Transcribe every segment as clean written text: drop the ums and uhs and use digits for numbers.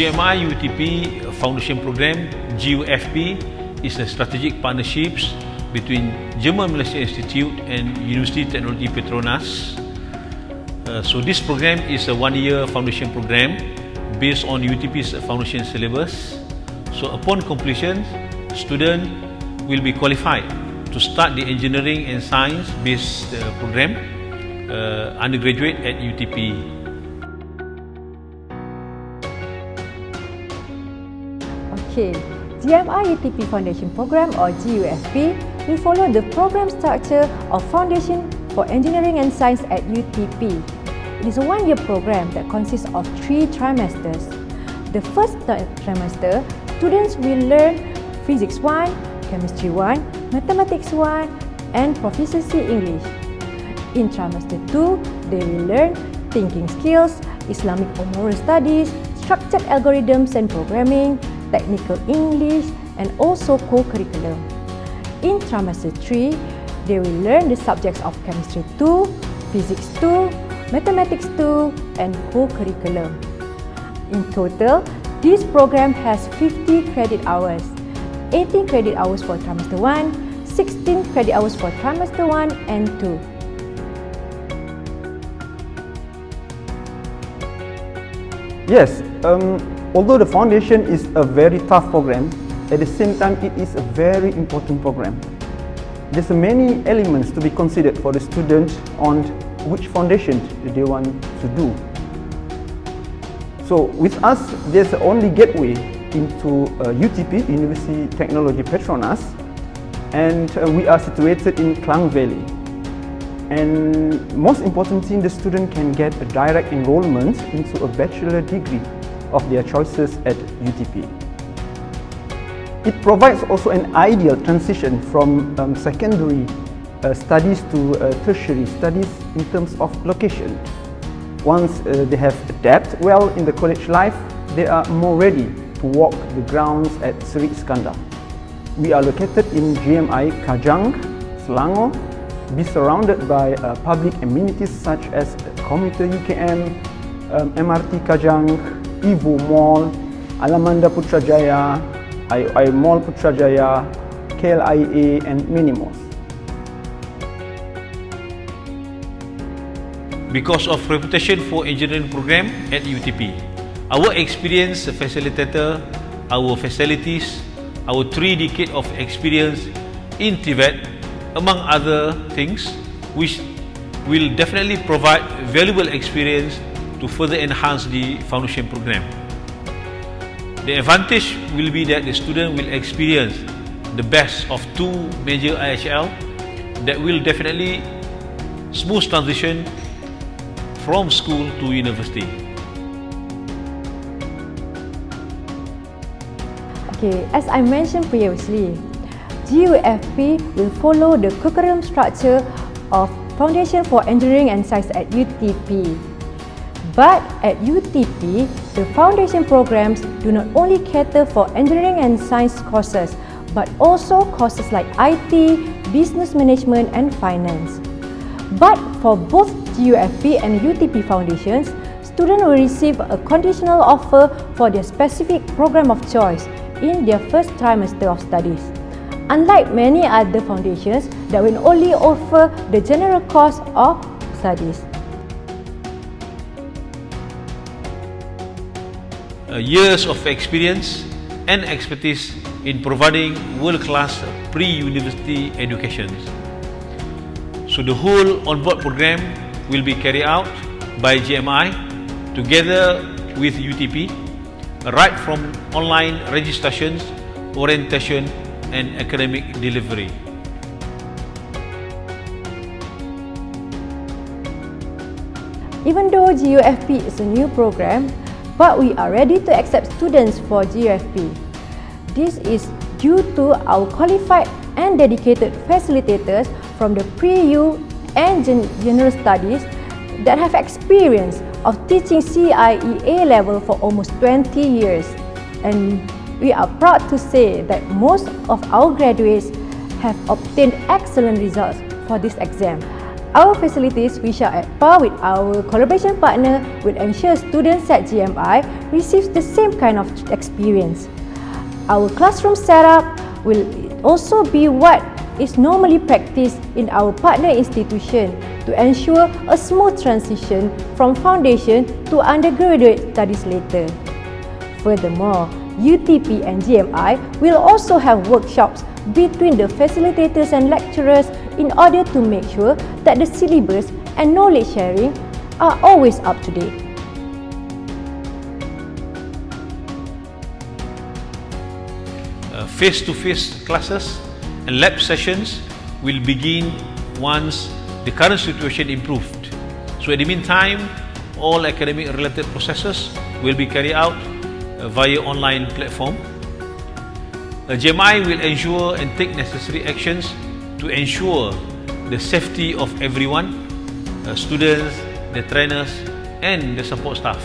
GMI UTP Foundation Program, GUFP, is a strategic partnerships between German-Malaysia Institute and Universiti Teknologi PETRONAS. So this program is a one-year foundation program based on UTP's foundation syllabus. So upon completion, student will be qualified to start the engineering and science-based program undergraduate at UTP. Okay, GMI UTP Foundation Program or GUFP will follow the program structure of Foundation for Engineering and Science at UTP. It is a one-year program that consists of 3 trimesters. The first trimester, students will learn Physics 1, Chemistry 1, Mathematics 1 and Proficiency English. In trimester 2, they will learn Thinking Skills, Islamic or Moral Studies, Structured Algorithms and Programming, Technical English and also co-curriculum. In trimester 3, they will learn the subjects of Chemistry 2, Physics 2, Mathematics 2 and co-curriculum. In total, this program has 50 credit hours, 18 credit hours for trimester 1, 16 credit hours for trimester 1 and 2. Yes, although the foundation is a very tough program, at the same time it is a very important program. There's many elements to be considered for the student on which foundation they want to do. So with us, there's only gateway into UTP, Universiti Teknologi PETRONAS, and we are situated in Klang Valley. And most important thing, the student can get a direct enrollment into a bachelor degree of their choices at UTP. It provides also an ideal transition from secondary studies to tertiary studies in terms of location. Once they have adapted well in the college life, they are more ready to walk the grounds at Seri Iskandar. We are located in GMI Kajang, Selangor, be surrounded by public amenities such as Commuter UKM, MRT Kajang, EVO Mall, Alamanda Putrajaya, I Mall Putrajaya, KLIA and many more. Because of reputation for engineering program at UTP, our experienced facilitator, our facilities, our 3 decades of experience in TVET, among other things, which will definitely provide valuable experience to further enhance the foundation program. The advantage will be that the student will experience the best of 2 major IHL that will definitely smooth transition from school to university. Okay, as I mentioned previously, GUFP will follow the curriculum structure of Foundation for Engineering and Science at UTP. But at UTP, the foundation programs do not only cater for engineering and science courses, but also courses like IT, business management and finance. But for both GUFP and UTP foundations, students will receive a conditional offer for their specific program of choice in their first trimester of studies. Unlike many other foundations that will only offer the general course of studies. Years of experience and expertise in providing world-class pre-university education. So the whole onboard program will be carried out by GMI together with UTP, right from online registrations, orientation and academic delivery. Even though GUFP is a new program, but we are ready to accept students for GUFP. This is due to our qualified and dedicated facilitators from the Pre-U and General Studies that have experience of teaching CIEA A-level for almost 20 years. And we are proud to say that most of our graduates have obtained excellent results for this exam. Our facilities, which are at par with our collaboration partner, will ensure students at GMI receive the same kind of experience. Our classroom setup will also be what is normally practiced in our partner institution to ensure a smooth transition from foundation to undergraduate studies later. Furthermore, UTP and GMI will also have workshops between the facilitators and lecturers in order to make sure that the syllabus and knowledge sharing are always up to date. Face-to-face classes and lab sessions will begin once the current situation improved. So in the meantime, all academic-related processes will be carried out via online platform. GMI will ensure and take necessary actions to ensure the safety of everyone, students, the trainers and the support staff.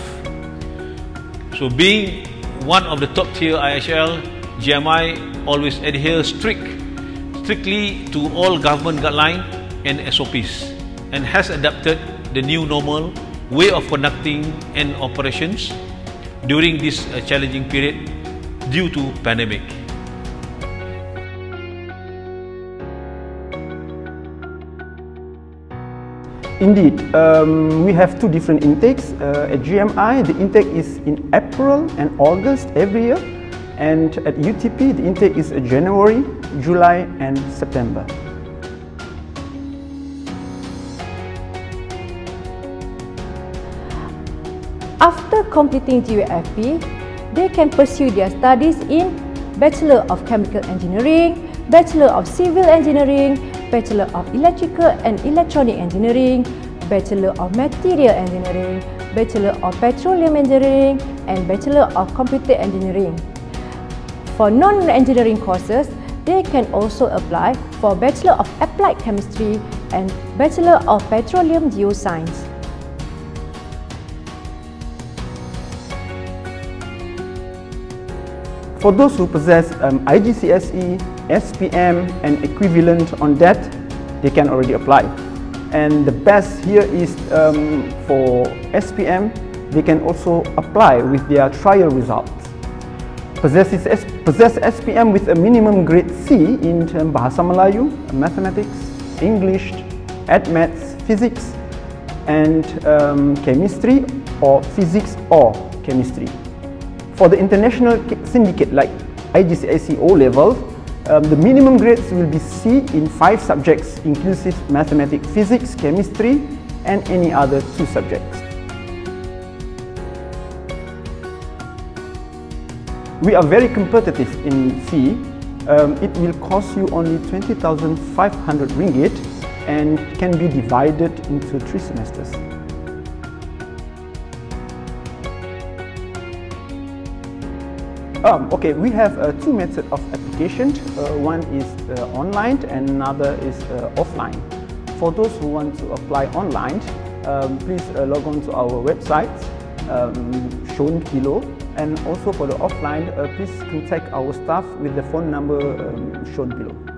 So being one of the top tier IHL, GMI always adheres strictly to all government guidelines and SOPs and has adapted the new normal way of conducting and operations during this challenging period due to pandemic. Indeed, we have two different intakes at GMI. The intake is in April and August every year, and at UTP the intake is January, July and September. After completing GUFP, they can pursue their studies in Bachelor of Chemical Engineering, Bachelor of Civil Engineering, Bachelor of Electrical and Electronic Engineering, Bachelor of Material Engineering, Bachelor of Petroleum Engineering and Bachelor of Computer Engineering. For non-engineering courses, they can also apply for Bachelor of Applied Chemistry and Bachelor of Petroleum Geoscience. For those who possess IGCSE, SPM and equivalent on that, they can already apply. And the best here is for SPM, they can also apply with their trial results. Possess SPM with a minimum grade C in Bahasa Melayu, Mathematics, English, Add Maths, Physics and Chemistry or Physics or Chemistry. For the international syndicate like IGCSE O-level, the minimum grades will be C in 5 subjects inclusive Mathematics, Physics, Chemistry and any other 2 subjects. We are very competitive in C. It will cost you only 20,500 ringgit and can be divided into 3 semesters. Okay, we have 2 methods of application. One is online and another is offline. For those who want to apply online, please log on to our website shown below, and also for the offline, please contact our staff with the phone number shown below.